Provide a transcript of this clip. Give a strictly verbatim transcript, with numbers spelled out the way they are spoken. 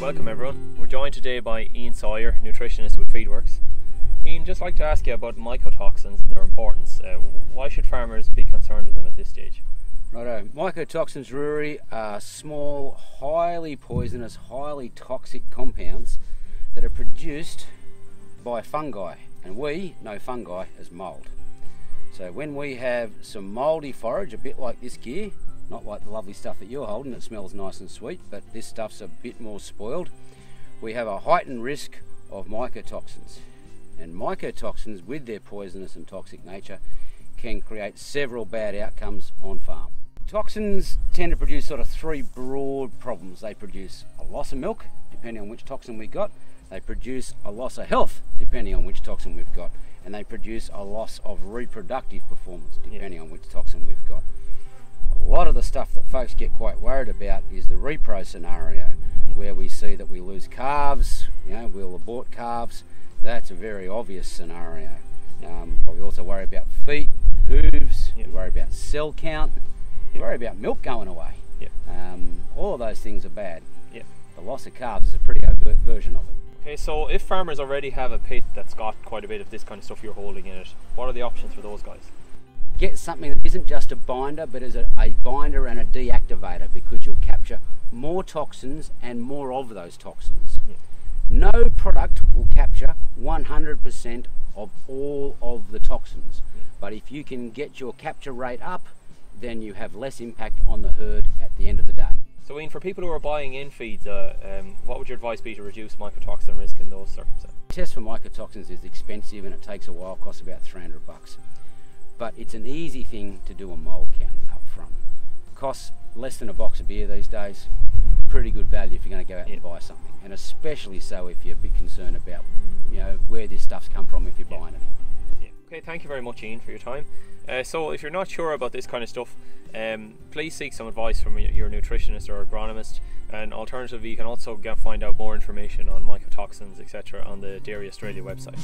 Welcome everyone. We're joined today by Ian Sawyer, nutritionist with Feedworks. Ian, just like to ask you about mycotoxins and their importance. Uh, why should farmers be concerned with them at this stage? Righto. Mycotoxins, Rory, are small, highly poisonous, highly toxic compounds that are produced by fungi, and we know fungi as mould. So when we have some mouldy forage, a bit like this gear, not like the lovely stuff that you're holding, it smells nice and sweet, but this stuff's a bit more spoiled. We have a heightened risk of mycotoxins. And mycotoxins, with their poisonous and toxic nature, can create several bad outcomes on farm. Toxins tend to produce sort of three broad problems. They produce a loss of milk, depending on which toxin we've got. They produce a loss of health, depending on which toxin we've got. And they produce a loss of reproductive performance, depending yeah. on which toxin we've got. A lot of the stuff that folks get quite worried about is the repro scenario, where we see that we lose calves, you know, we'll abort calves. That's a very obvious scenario. Um, but we also worry about feet, hooves, yep. we worry about cell count, we yep. worry about milk going away. Yep. Um, all of those things are bad. Yep. The loss of calves is a pretty overt version of it. Okay, so if farmers already have a pit that's got quite a bit of this kind of stuff you're holding in it, what are the options for those guys? Get something that isn't just a binder, but is a, a binder and a deactivator, because you'll capture more toxins and more of those toxins. Yeah. No product will capture one hundred percent of all of the toxins, yeah. but if you can get your capture rate up, then you have less impact on the herd at the end of the day. So Ian, for people who are buying in feeds, uh, um, what would your advice be to reduce mycotoxin risk in those circumstances? The test for mycotoxins is expensive and it takes a while, costs about three hundred bucks. But it's an easy thing to do a mould count up front. Costs less than a box of beer these days. Pretty good value if you're going to go out yeah. and buy something, and especially so if you're a bit concerned about, you know, where this stuff's come from if you're yeah. buying it in. Yeah. Okay, thank you very much, Ian, for your time. Uh, so if you're not sure about this kind of stuff, um, please seek some advice from your nutritionist or agronomist, and alternatively you can also get, find out more information on mycotoxins, et cetera on the Dairy Australia website.